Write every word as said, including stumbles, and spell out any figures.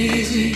Easy.